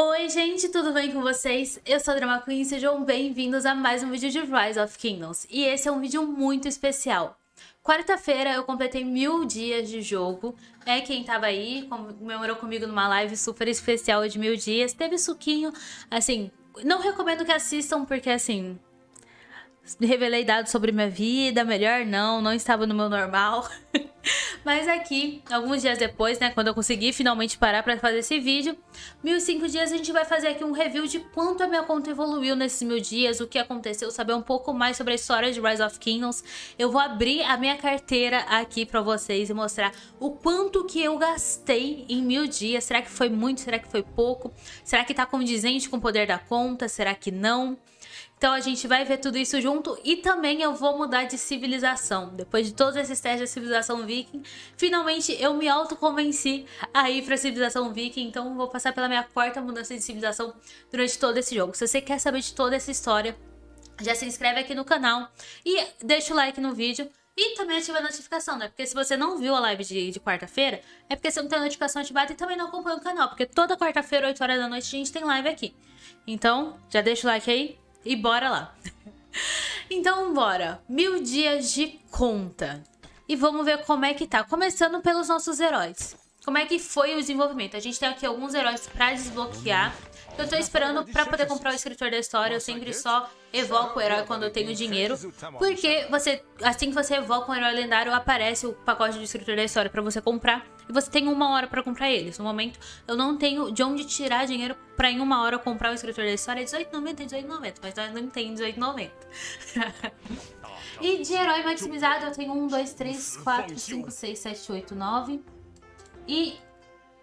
Oi gente, tudo bem com vocês? Eu sou a Drama Queen e sejam bem-vindos a mais um vídeo de Rise of Kingdoms. E esse é um vídeo muito especial. Quarta-feira eu completei 1000 dias de jogo, né? Quem tava aí comemorou comigo numa live super especial de 1000 dias. Teve suquinho, assim, não recomendo que assistam porque assim... revelei dados sobre minha vida, melhor não estava no meu normal. Mas aqui, alguns dias depois, né, quando eu consegui finalmente parar pra fazer esse vídeo, 1005 dias, a gente vai fazer aqui um review de quanto a minha conta evoluiu nesses 1000 dias, o que aconteceu, saber um pouco mais sobre a história de Rise of Kingdoms. Eu vou abrir a minha carteira aqui pra vocês e mostrar o quanto que eu gastei em 1000 dias. Será que foi muito? Será que foi pouco? Será que tá condizente com o poder da conta? Será que não? Então a gente vai ver tudo isso junto e também eu vou mudar de civilização. Depois de todos esses testes da civilização viking, finalmente eu me autoconvenci a ir pra civilização viking. Então eu vou passar pela minha 4ª mudança de civilização durante todo esse jogo. Se você quer saber de toda essa história, já se inscreve aqui no canal e deixa o like no vídeo. E também ativa a notificação, né? Porque se você não viu a live de quarta-feira, é porque você não tem a notificação ativada e também não acompanha o canal. Porque toda quarta-feira, 8 horas da noite, a gente tem live aqui. Então, já deixa o like aí e bora lá. Então, bora. 1000 dias de conta. E vamos ver como é que tá. Começando pelos nossos heróis. Como é que foi o desenvolvimento? A gente tem aqui alguns heróis pra desbloquear. Eu tô esperando pra poder comprar o escritor da história. Eu sempre só evoco o herói quando eu tenho dinheiro, porque você, assim que você evoca um herói lendário, aparece o pacote de escritor da história pra você comprar. E você tem 1 hora pra comprar eles. No momento, eu não tenho de onde tirar dinheiro pra em 1 hora comprar o escritor da história. É R$18,90, R$18,90, mas nós não temos R$18,90. E de herói maximizado, eu tenho 1, 2, 3, 4, 5, 6, 7, 8, 9 e...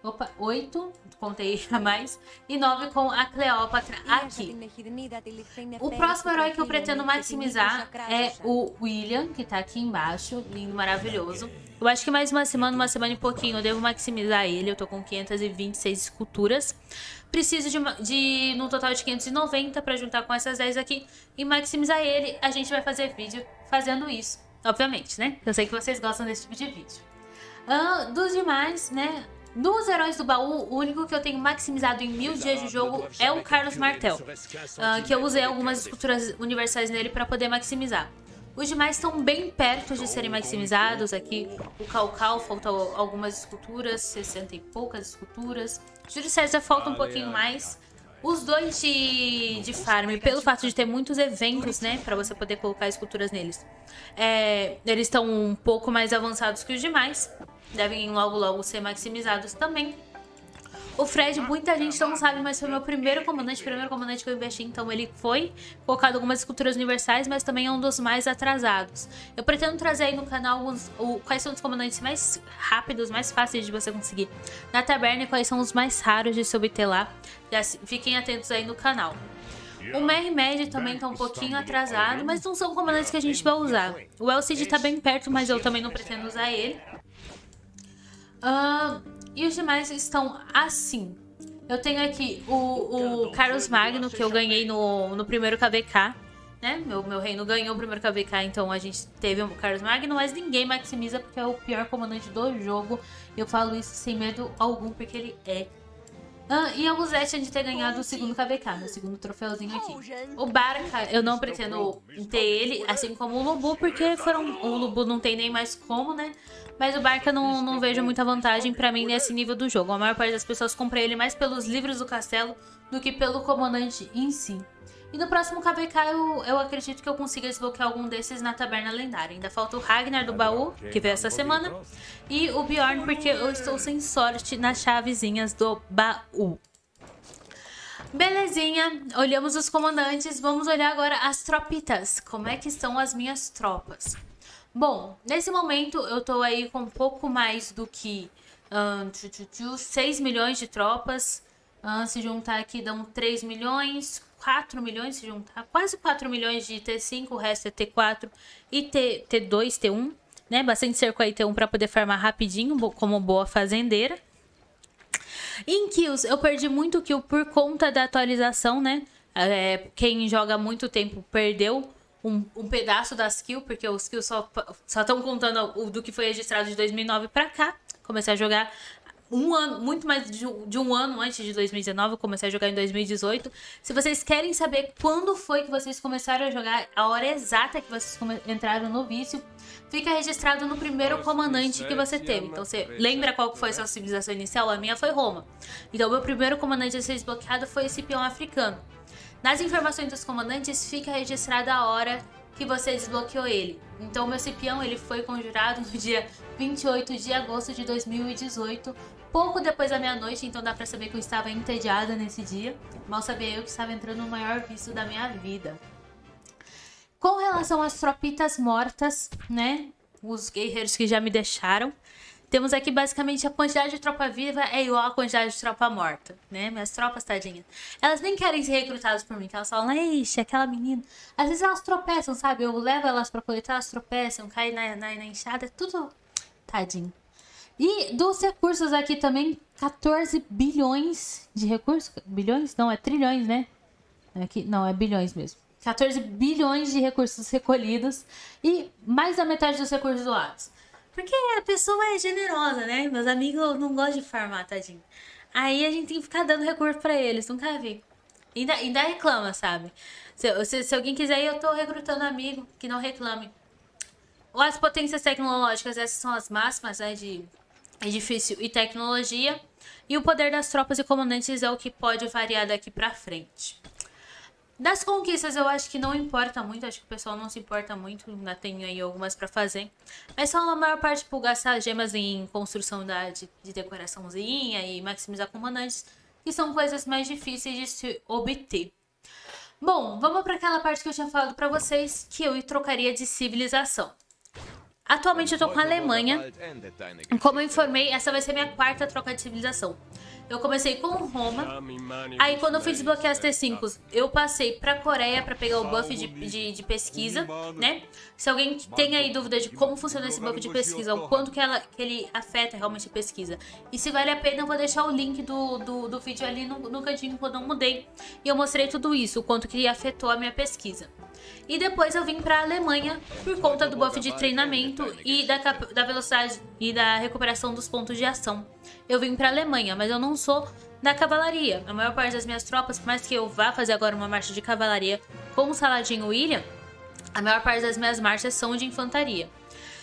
opa, 8, contei a mais, e 9 com a Cleópatra aqui. O próximo herói que eu pretendo maximizar é o William, que tá aqui embaixo, lindo, maravilhoso. Eu acho que mais uma semana e pouquinho, eu devo maximizar ele. Eu tô com 526 esculturas. Preciso de num total de 590 pra juntar com essas 10 aqui e maximizar ele. A gente vai fazer vídeo fazendo isso, obviamente, né? Eu sei que vocês gostam desse tipo de vídeo. Dos demais, né? Dos heróis do baú, o único que eu tenho maximizado em 1000 dias de jogo é o Carlos Martel, que eu usei algumas esculturas universais nele para poder maximizar. Os demais estão bem perto de serem maximizados. Aqui o Cau-Cau, faltam algumas esculturas, 60 e poucas esculturas. Júlio César falta um pouquinho mais. Os dois de farm, pelo fato de ter muitos eventos, né, para você poder colocar esculturas neles, eles estão um pouco mais avançados que os demais. Devem logo ser maximizados também. O Fred, muita gente não sabe, mas foi meu primeiro comandante que eu investi. Então ele foi colocado algumas esculturas universais, mas também é um dos mais atrasados. Eu pretendo trazer aí no canal quais são os comandantes mais rápidos, mais fáceis de você conseguir na taberna e quais são os mais raros de se obter lá. Fiquem atentos aí no canal. O MerMed também tá um pouquinho atrasado, mas não são comandantes que a gente vai usar. O Elcid tá bem perto, mas eu também não pretendo usar ele. E os demais estão assim. Eu tenho aqui o Carlos Magno, que eu ganhei no primeiro KVK, né? Meu reino ganhou o primeiro KVK, então a gente teve o Carlos Magno, mas ninguém maximiza porque é o pior comandante do jogo. Eu falo isso sem medo algum, porque ele é. E o Zetian de ter ganhado o segundo KVK, meu segundo troféuzinho aqui. O Barca, eu não pretendo ter ele, assim como o Lobu, porque o Lobu não tem nem mais como, né? Mas o Barca não vejo muita vantagem pra mim nesse nível do jogo. A maior parte das pessoas compra ele mais pelos livros do castelo do que pelo comandante em si. E no próximo KVK eu acredito que eu consiga desbloquear algum desses na taberna lendária. Ainda falta o Ragnar do baú, que veio essa semana, e o Bjorn, porque eu estou sem sorte nas chavezinhas do baú. Belezinha, olhamos os comandantes, vamos olhar agora as tropitas. Como é que estão as minhas tropas? Bom, nesse momento eu tô aí com um pouco mais do que 6 milhões de tropas. Se juntar aqui dão 3 milhões... 4 milhões se juntar, quase 4 milhões de T5, o resto é T4 e T2, T1, né? Bastante cerco aí T1 pra poder farmar rapidinho, como boa fazendeira. Em kills, eu perdi muito kill por conta da atualização, né? Quem joga muito tempo perdeu um pedaço das kills, porque os kills só estão contando do que foi registrado de 2009 pra cá. Comecei a jogar um ano, muito mais de um ano antes de 2019, eu comecei a jogar em 2018. Se vocês querem saber quando foi que vocês começaram a jogar, a hora exata que vocês entraram no vício, fica registrado no primeiro comandante que você teve. Então você lembra qual que foi a sua civilização inicial? A minha foi Roma. Então o meu primeiro comandante a ser desbloqueado foi esse peão africano. Nas informações dos comandantes fica registrada a hora que você desbloqueou ele. Então, meu Cipião, ele foi conjurado no dia 28 de agosto de 2018, pouco depois da meia-noite, então dá pra saber que eu estava entediada nesse dia. Mal sabia eu que estava entrando no maior vício da minha vida. Com relação às tropitas mortas, né, os guerreiros que já me deixaram, temos aqui basicamente a quantidade de tropa viva é igual à quantidade de tropa morta, né? Minhas tropas, tadinhas, elas nem querem ser recrutadas por mim, elas falam, ixi, aquela menina. Às vezes elas tropeçam, sabe? Eu levo elas pra coletar, elas tropeçam, caem na enxada, tudo tadinho. E dos recursos aqui também, 14 bilhões de recursos. Bilhões? Não, é trilhões, né? Aqui, não, é bilhões mesmo. 14 bilhões de recursos recolhidos e mais da metade dos recursos doados. Porque a pessoa é generosa, né? Meus amigos não gostam de farmar, tadinho. Aí a gente tem que ficar dando recurso pra eles, nunca vi. Ainda reclama, sabe? Se alguém quiser, eu tô recrutando amigo que não reclame. As potências tecnológicas, essas são as máximas, né? De edifício e tecnologia. E o poder das tropas e comandantes é o que pode variar daqui pra frente. Das conquistas eu acho que não importa muito, acho que o pessoal não se importa muito, ainda tem aí algumas pra fazer. Mas só a maior parte por gastar gemas em construção de decoraçãozinha e maximizar comandantes, que são coisas mais difíceis de se obter. Bom, vamos pra aquela parte que eu tinha falado pra vocês, que eu trocaria de civilização. Atualmente eu tô com a Alemanha, como eu informei, essa vai ser minha quarta troca de civilização. Eu comecei com Roma, aí quando eu fui desbloquear as T5s, eu passei pra Coreia pra pegar o buff de pesquisa, né? Se alguém tem aí dúvida de como funciona esse buff de pesquisa, o quanto que ele afeta realmente a pesquisa, e se vale a pena, eu vou deixar o link do vídeo ali no cantinho quando eu mudei, e eu mostrei tudo isso, o quanto que afetou a minha pesquisa. E depois eu vim pra Alemanha por conta do buff de treinamento e da velocidade e da recuperação dos pontos de ação. Eu vim pra Alemanha, mas eu não sou da cavalaria. A maior parte das minhas tropas, por mais que eu vá fazer agora uma marcha de cavalaria com o Saladinho William, a maior parte das minhas marchas são de infantaria.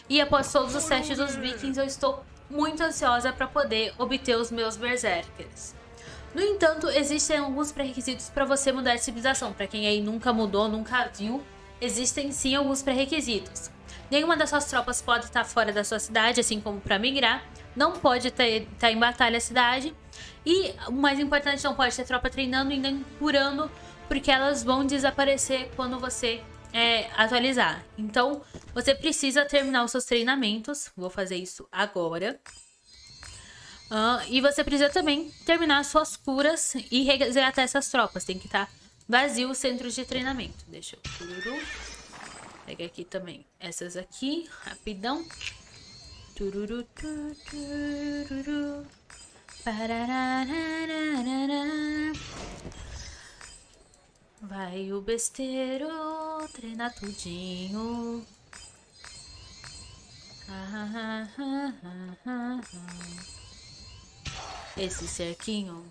E após todos os testes dos vikings, eu estou muito ansiosa para poder obter os meus berserkers. No entanto, existem alguns pré-requisitos para você mudar de civilização. Para quem aí nunca mudou, nunca viu, existem sim alguns pré-requisitos. Nenhuma das suas tropas pode estar fora da sua cidade, assim como para migrar. Não pode estar em batalha a cidade. E o mais importante, não pode ter tropa treinando e nem curando, porque elas vão desaparecer quando você atualizar. Então, você precisa terminar os seus treinamentos. Vou fazer isso agora. E você precisa também terminar suas curas e resgatar essas tropas. Tem que estar vazio os centros de treinamento. Deixa eu curo. Pega aqui também essas aqui, rapidão. Tururu, tururu. Vai o besteiro treinar tudinho. Esse cerquinho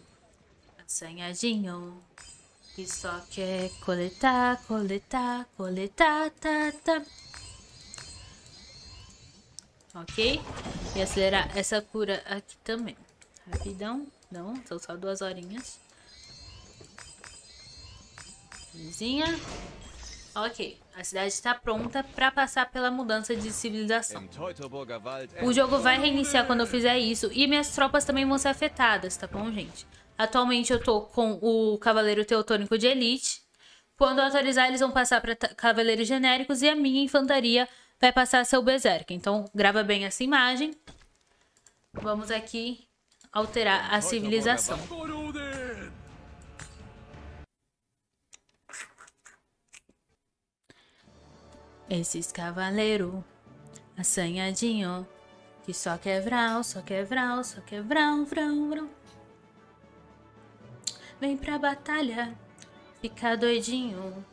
assanhadinho que só quer coletar, coletar, coletar, tá, tá. Ok? E acelerar essa cura aqui também. Rapidão. Não, são só 2 horinhas. Belezinha. Ok, a cidade está pronta para passar pela mudança de civilização. O jogo vai reiniciar quando eu fizer isso e minhas tropas também vão ser afetadas, tá bom, gente? Atualmente eu tô com o Cavaleiro Teutônico de Elite. Quando eu atualizar, eles vão passar para Cavaleiros Genéricos e a minha Infantaria vai passar a ser o Berserker. Então, grava bem essa imagem. Vamos aqui alterar a civilização. Esses cavaleiros assanhadinho que só quebrar, só quebrar, só quebrar, vrão, vrão. Vem pra batalha, fica doidinho.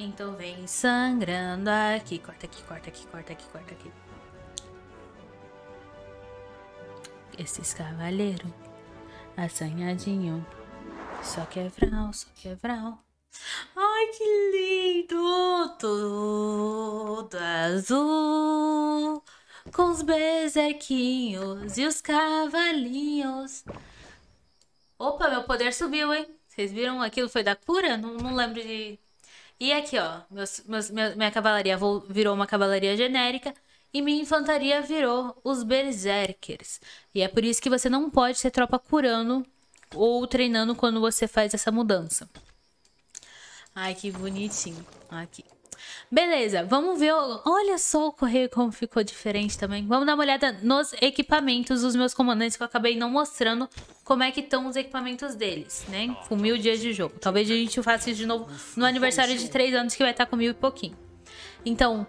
Então vem sangrando aqui. Corta aqui, corta aqui, corta aqui, corta aqui. esses cavaleiros, assanhadinho. Só quebral, só quebral. Ai, que lindo! Todo azul, com os berserquinhos e os cavalinhos. Opa, meu poder subiu, hein? Vocês viram? Aquilo foi da cura? Não lembro de... E aqui, ó, minha cavalaria virou uma cavalaria genérica e minha infantaria virou os berserkers. E é por isso que você não pode ser tropa curando ou treinando quando você faz essa mudança. Ai, que bonitinho. Aqui. Beleza, vamos ver. Olha só o correio como ficou diferente também. Vamos dar uma olhada nos equipamentos dos meus comandantes, que eu acabei não mostrando como é que estão os equipamentos deles, né? Com 1000 dias de jogo. Talvez a gente faça isso de novo no aniversário de 3 anos, que vai estar com 1000 e pouquinho. Então,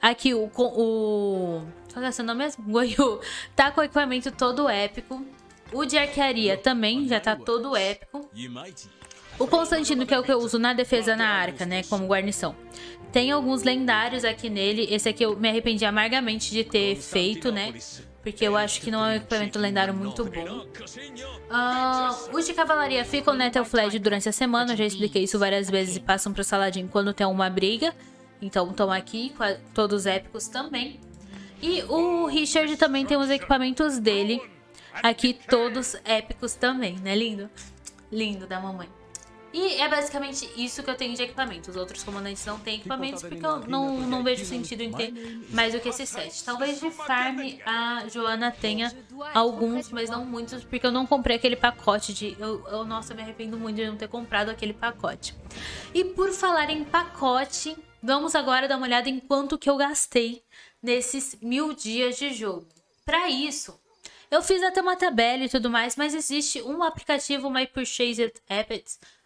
aqui o qual é seu nome mesmo? Goiú. Tá com o equipamento todo épico. O de arquearia também já tá todo épico. O Constantino, que é o que eu uso na defesa na arca, né, como guarnição. Tem alguns lendários aqui nele. Esse aqui eu me arrependi amargamente de ter feito, né, porque eu acho que não é um equipamento lendário muito bom. Os de cavalaria ficam, né, até o Flad durante a semana. Eu já expliquei isso várias vezes, e passam pro Saladinho quando tem uma briga. Então estão aqui, todos épicos também. E o Richard também tem os equipamentos dele aqui, todos épicos também, né, lindo? Lindo da mamãe. E é basicamente isso que eu tenho de equipamento. Os outros comandantes não têm equipamentos, porque eu não vejo sentido em ter mais do que esse set. Talvez de farm a Joana tenha alguns, mas não muitos, porque eu não comprei aquele pacote de... nossa, eu me arrependo muito de não ter comprado aquele pacote. E por falar em pacote, vamos agora dar uma olhada em quanto que eu gastei nesses 1000 dias de jogo. Pra isso... eu fiz até uma tabela e tudo mais, mas existe um aplicativo, My Purchases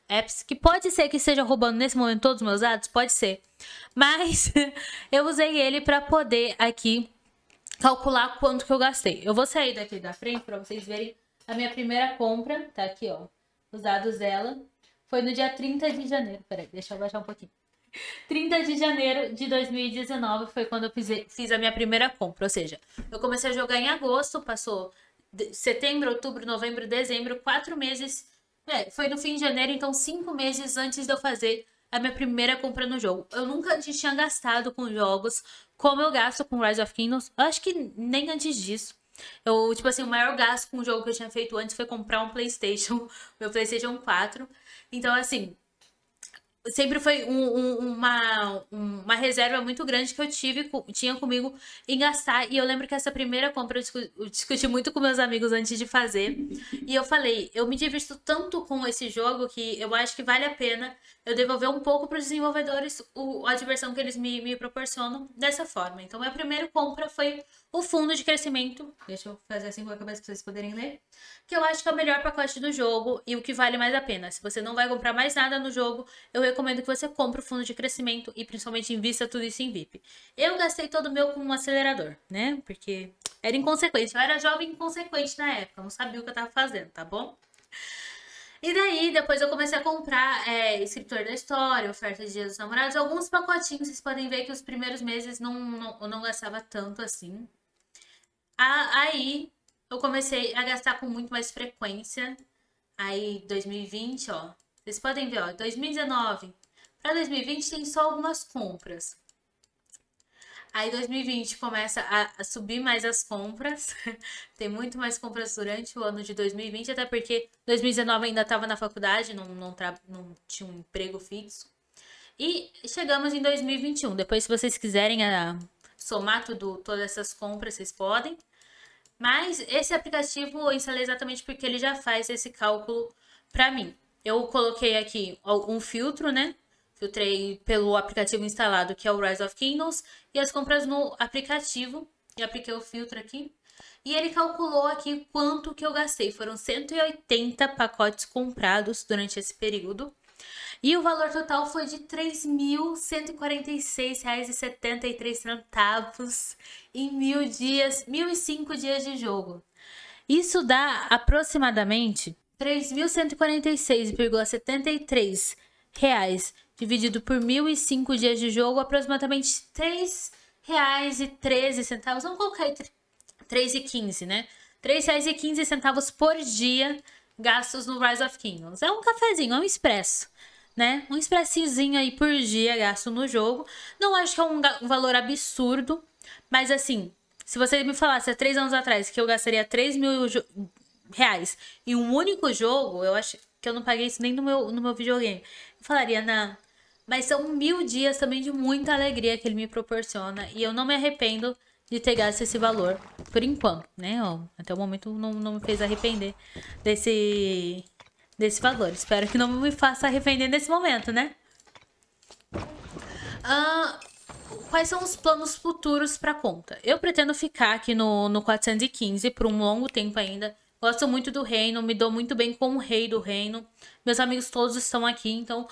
Apps, que pode ser que esteja roubando nesse momento todos os meus dados, pode ser. Mas eu usei ele para poder aqui calcular quanto que eu gastei. Eu vou sair daqui da frente para vocês verem a minha primeira compra. Tá aqui, ó, os dados dela. Foi no dia 30 de janeiro. Peraí, deixa eu baixar um pouquinho. 30 de janeiro de 2019 foi quando eu fiz a minha primeira compra. Ou seja, eu comecei a jogar em agosto, passou setembro, outubro, novembro, dezembro, 4 meses... foi no fim de janeiro, então 5 meses antes de eu fazer a minha primeira compra no jogo. Eu nunca tinha gastado com jogos como eu gasto com Rise of Kingdoms. Eu acho que nem antes disso. Eu, tipo assim, o maior gasto com o jogo que eu tinha feito antes foi comprar um PlayStation, meu PlayStation 4. Então, assim, sempre foi uma reserva muito grande que eu tinha comigo em gastar. E eu lembro que essa primeira compra eu discuti muito com meus amigos antes de fazer. E eu falei, eu me divirto tanto com esse jogo que eu acho que vale a pena eu devolver um pouco para os desenvolvedores a diversão que eles me proporcionam dessa forma. Então, minha primeira compra foi o fundo de crescimento. Deixa eu fazer assim com a cabeça para vocês poderem ler. Que eu acho que é o melhor pacote do jogo e o que vale mais a pena. Se você não vai comprar mais nada no jogo, eu recomendo que você compre o fundo de crescimento e principalmente invista tudo isso em VIP. Eu gastei todo o meu com um acelerador, né? Porque era inconsequente. Eu era jovem inconsequente na época. Não sabia o que eu tava fazendo, tá bom? E daí, depois eu comecei a comprar escritor da história, oferta de Dia dos Namorados, alguns pacotinhos. Vocês podem ver que os primeiros meses eu não gastava tanto assim. Aí, eu comecei a gastar com muito mais frequência. Aí, 2020, ó. Vocês podem ver, ó, 2019 para 2020 tem só algumas compras. Aí 2020 começa a subir mais as compras. Tem muito mais compras durante o ano de 2020, até porque 2019 ainda estava na faculdade, não tinha um emprego fixo. E chegamos em 2021. Depois, se vocês quiserem somar todas essas compras, vocês podem. Mas esse aplicativo eu instalei exatamente porque ele já faz esse cálculo para mim. Eu coloquei aqui um filtro, né? Filtrei pelo aplicativo instalado, que é o Rise of Kingdoms, e as compras no aplicativo. E apliquei o filtro aqui. E ele calculou aqui quanto que eu gastei. Foram 180 pacotes comprados durante esse período. E o valor total foi de R$ 3.146,73 em 1.005 dias de jogo. Isso dá aproximadamente... R$ 3.146,73 dividido por 1.005 dias de jogo, aproximadamente R$ 3,13. Vamos colocar aí R$ 3,15, né? R$ 3,15 por dia gastos no Rise of Kingdoms. É um cafezinho, é um expresso, né? Um expressinho aí por dia gasto no jogo. Não acho que é um valor absurdo, mas assim, se você me falasse há 3 anos atrás que eu gastaria 3 mil reais em um único jogo, eu acho que eu não paguei isso nem no meu videogame. Eu falaria, não. Mas são 1000 dias também de muita alegria que ele me proporciona. E eu não me arrependo de ter gasto esse valor por enquanto, né? Até o momento não me fez arrepender desse valor. Espero que não me faça arrepender nesse momento, né? Quais são os planos futuros para a conta? Eu pretendo ficar aqui no 415 por um longo tempo ainda. Gosto muito do reino, me dou muito bem com o rei do reino. Meus amigos todos estão aqui, então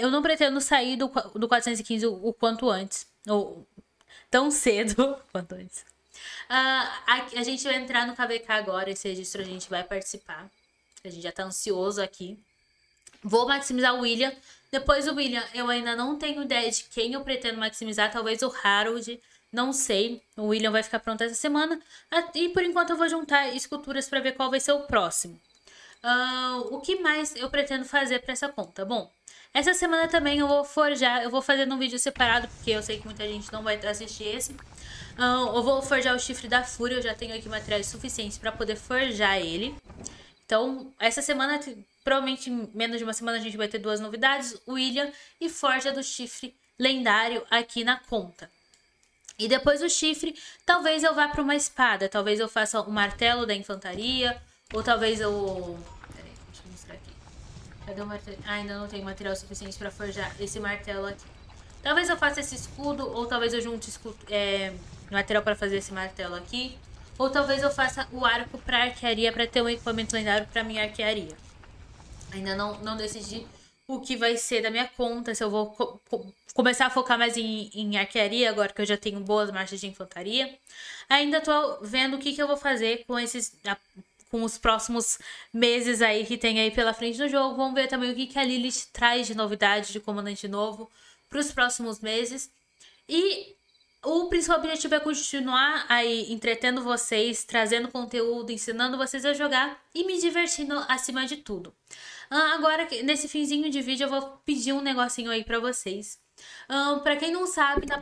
eu não pretendo sair do 415 o quanto antes. Ou tão cedo quanto antes. A gente vai entrar no KVK agora, esse registro a gente vai participar. A gente já tá ansioso aqui. Vou maximizar o William. Depois do William, eu ainda não tenho ideia de quem eu pretendo maximizar. Talvez o Harold... Não sei, o William vai ficar pronto essa semana. E por enquanto eu vou juntar esculturas para ver qual vai ser o próximo. O que mais eu pretendo fazer para essa conta? Bom, essa semana também eu vou forjar. Eu vou fazer um vídeo separado, porque eu sei que muita gente não vai assistir esse. Eu vou forjar o Chifre da Fúria. Eu já tenho aqui materiais suficientes para poder forjar ele. Então, essa semana, provavelmente em menos de uma semana, a gente vai ter 2 novidades. William e forja do Chifre Lendário aqui na conta. E depois do chifre, talvez eu vá para uma espada. Talvez eu faça o martelo da infantaria. Ou talvez eu... Peraí, deixa eu mostrar aqui. Cadê o martelo? Ah, ainda não tenho material suficiente para forjar esse martelo aqui. Talvez eu faça esse escudo. Ou talvez eu junte material para fazer esse martelo aqui. Ou talvez eu faça o arco para arquearia. Para ter um equipamento lendário para minha arquearia. Ainda não decidi o que vai ser da minha conta. Se eu vou começar a focar mais em arquearia, agora que eu já tenho boas marchas de infantaria. Ainda tô vendo o que eu vou fazer com os próximos meses aí que tem aí pela frente no jogo. Vamos ver também o que a Lilith traz de novidade de comandante novo para os próximos meses. E o principal objetivo é continuar aí entretendo vocês, trazendo conteúdo, ensinando vocês a jogar e me divertindo acima de tudo. Agora, nesse finzinho de vídeo, eu vou pedir um negocinho aí pra vocês. Pra quem não sabe, na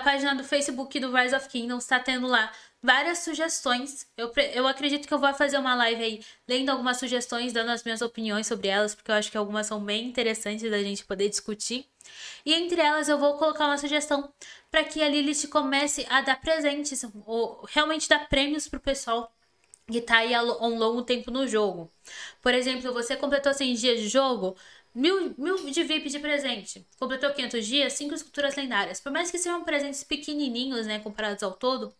página do Facebook do Rise of Kingdoms tá tendo lá várias sugestões. Eu acredito que eu vou fazer uma live aí lendo algumas sugestões, dando as minhas opiniões sobre elas, porque eu acho que algumas são bem interessantes da gente poder discutir. E entre elas eu vou colocar uma sugestão pra que a Lilith comece a dar presentes, ou realmente dar prêmios pro pessoal que tá aí há um longo tempo no jogo. Por exemplo, você completou 100 dias de jogo, 1000 de VIP de presente. Completou 500 dias, 5 esculturas lendárias. Por mais que sejam presentes pequenininhos, né, comparados ao todo,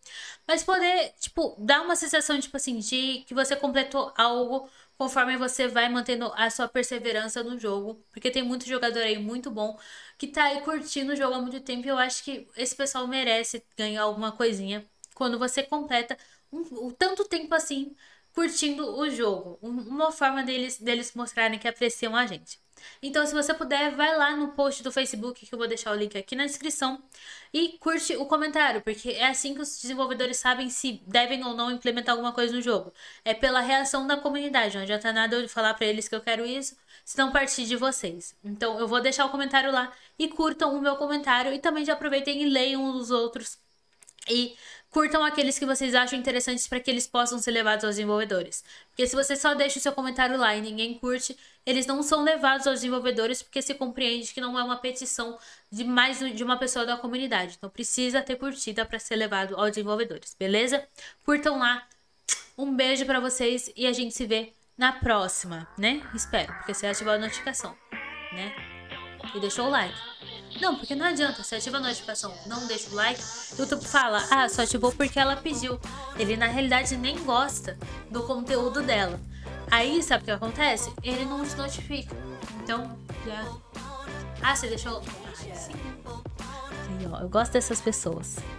mas poder, tipo, dar uma sensação, tipo assim, de que você completou algo conforme você vai mantendo a sua perseverança no jogo. Porque tem muito jogador aí muito bom que tá aí curtindo o jogo há muito tempo, e eu acho que esse pessoal merece ganhar alguma coisinha quando você completa tanto tempo assim curtindo o jogo. Uma forma deles mostrarem que apreciam a gente. Então, se você puder, vai lá no post do Facebook, que eu vou deixar o link aqui na descrição, e curte o comentário, porque é assim que os desenvolvedores sabem se devem ou não implementar alguma coisa no jogo. É pela reação da comunidade. Não adianta nada eu falar pra eles que eu quero isso, se não partir de vocês. Então eu vou deixar o comentário lá, e curtam o meu comentário, e também já aproveitem e leiam os outros e curtam aqueles que vocês acham interessantes para que eles possam ser levados aos desenvolvedores. Porque se você só deixa o seu comentário lá e ninguém curte, eles não são levados aos desenvolvedores, porque se compreende que não é uma petição de mais de uma pessoa da comunidade. Então precisa ter curtida para ser levado aos desenvolvedores, beleza? Curtam lá. Um beijo para vocês e a gente se vê na próxima, né? Espero, porque você ativou a notificação, né? E deixou o like. Não, porque não adianta, você ativa a notificação, não deixa o like, o YouTube fala, ah, só ativou porque ela pediu. Ele na realidade nem gosta do conteúdo dela. Aí, sabe o que acontece? Ele não te notifica. Então, já... Ah, você deixou... Ah, sim. Eu gosto dessas pessoas.